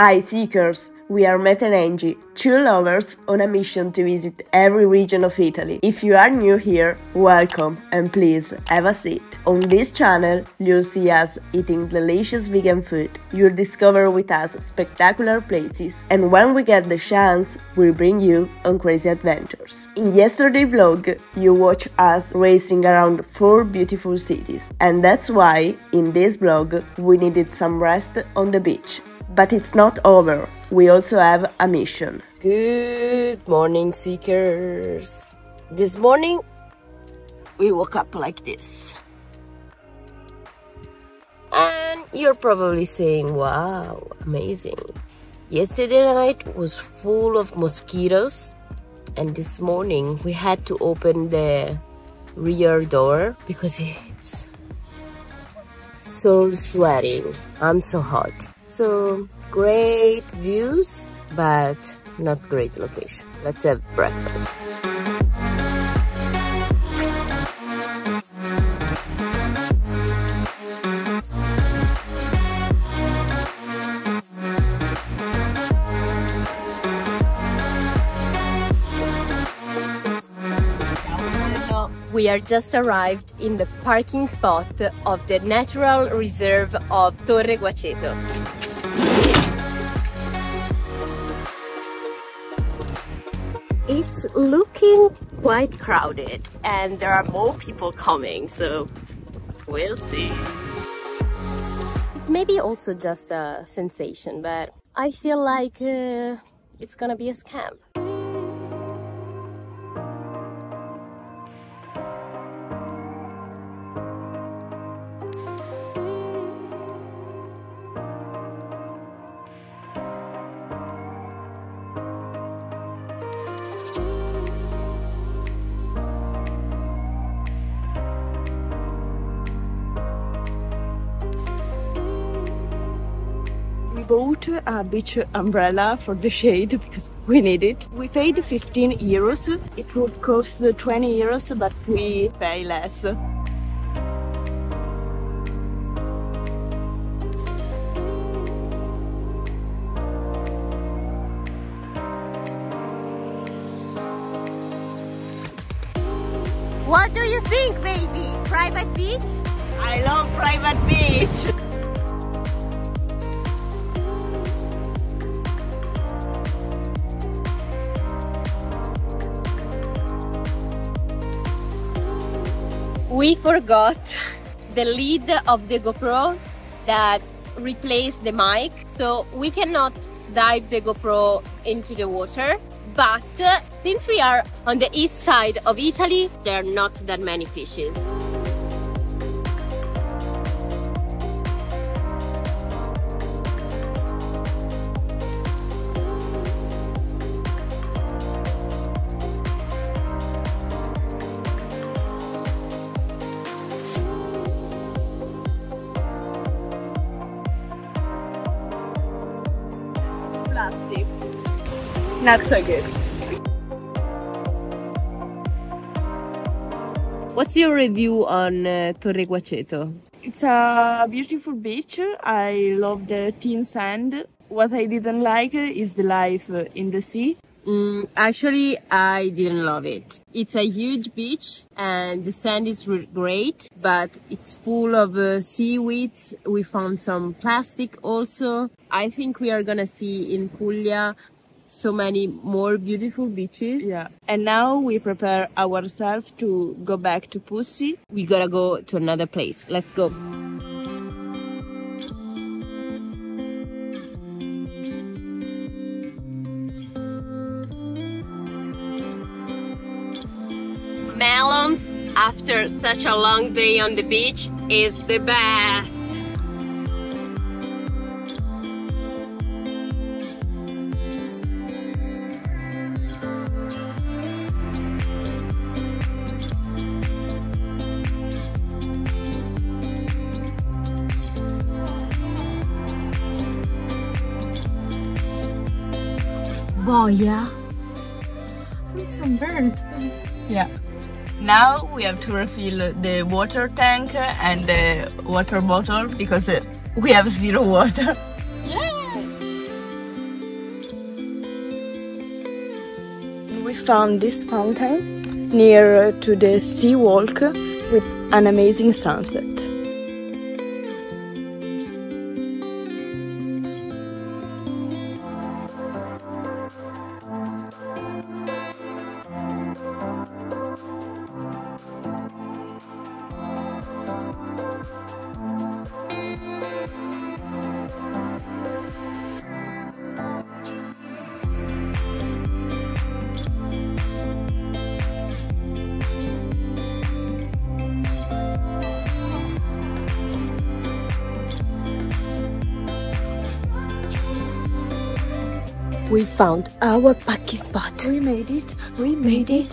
Hi Seekers, we are Mat and Angie, two lovers on a mission to visit every region of Italy. If you are new here, welcome and please have a seat. On this channel, you'll see us eating delicious vegan food, you'll discover with us spectacular places, and when we get the chance, we'll bring you on crazy adventures. In yesterday's vlog, you watched us racing around 4 beautiful cities, and that's why, in this vlog, we needed some rest on the beach. But it's not over, we also have a mission. Good morning, Seekers! This morning we woke up like this. And you're probably saying, wow, amazing. Yesterday night was full of mosquitoes and this morning we had to open the rear door because it's so sweaty. I'm so hot. So, great views, but not great location. Let's have breakfast. We are just arrived in the parking spot of the natural reserve of Torre Guaceto. It's looking quite crowded and there are more people coming, so we'll see. It's maybe also just a sensation, but I feel like it's gonna be a scam. We bought a beach umbrella for the shade because we need it. We paid 15 euros. It would cost 20 euros, but we pay less. What do you think, baby? Private beach? I love private beach. We forgot the lead of the GoPro that replaced the mic, so we cannot dive the GoPro into the water. But since we are on the east side of Italy, there are not that many fishes. Not so good. What's your review on Torre Guaceto? It's a beautiful beach. I love the thin sand. What I didn't like is the life in the sea. Actually, I didn't love it. It's a huge beach and the sand is great, but it's full of seaweeds. We found some plastic also. I think we are gonna see in Puglia so many more beautiful beaches. Yeah. And now we prepare ourselves to go back to Pussy. We gotta go to another place. Let's go. Melons after such a long day on the beach is the best. Oh yeah, I'm sunburned. Yeah. Now we have to refill the water tank and the water bottle because we have zero water. Yeah. found this fountain near to the sea walk with an amazing sunset. We found our packy spot. We made it, we made it.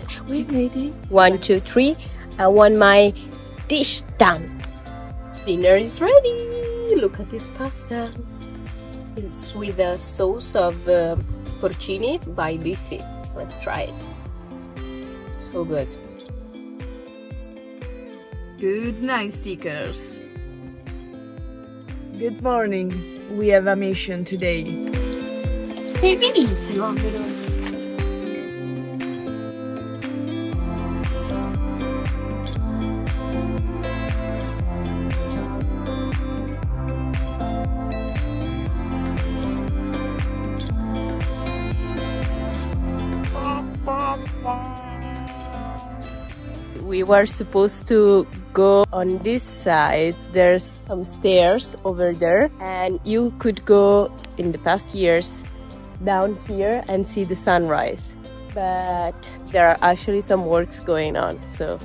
1, 2, 3, I want my dish done. Dinner is ready. Look at this pasta. It's with a sauce of porcini by Biffy. Let's try it. So good. Good night, seekers. Good morning. We have a mission today. Sei benissimo, però. We were supposed to go on this side. There's some stairs over there, and you could go in the past years down here and see the sunrise, but there are actually some works going on, so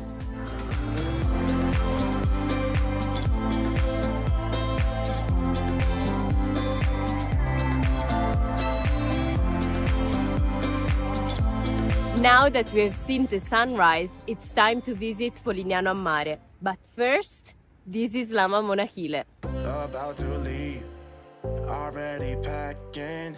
now that we have seen the sunrise, it's time to visit Polignano a Mare. But first, this is Lama Monachile. About to leave, already packing.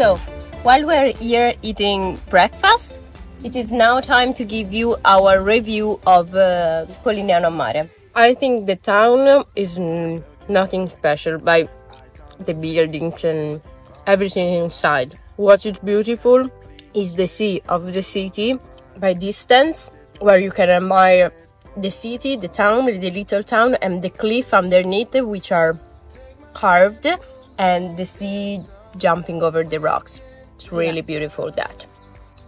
So, while we're here eating breakfast, it is now time to give you our review of Polignano a Mare. I think the town is nothing special by the buildings and everything inside. What is beautiful is the sea of the city by distance, where you can admire the city, the town, the little town, and the cliff underneath, which are carved, and the sea jumping over the rocks. It's really beautiful. That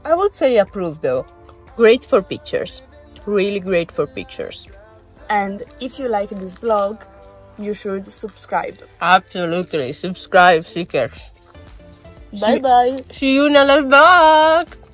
I would say approved, though. Great for pictures, really great for pictures. And if you like this vlog, you should subscribe. Absolutely subscribe, seekers. Bye bye. See you in another vlog.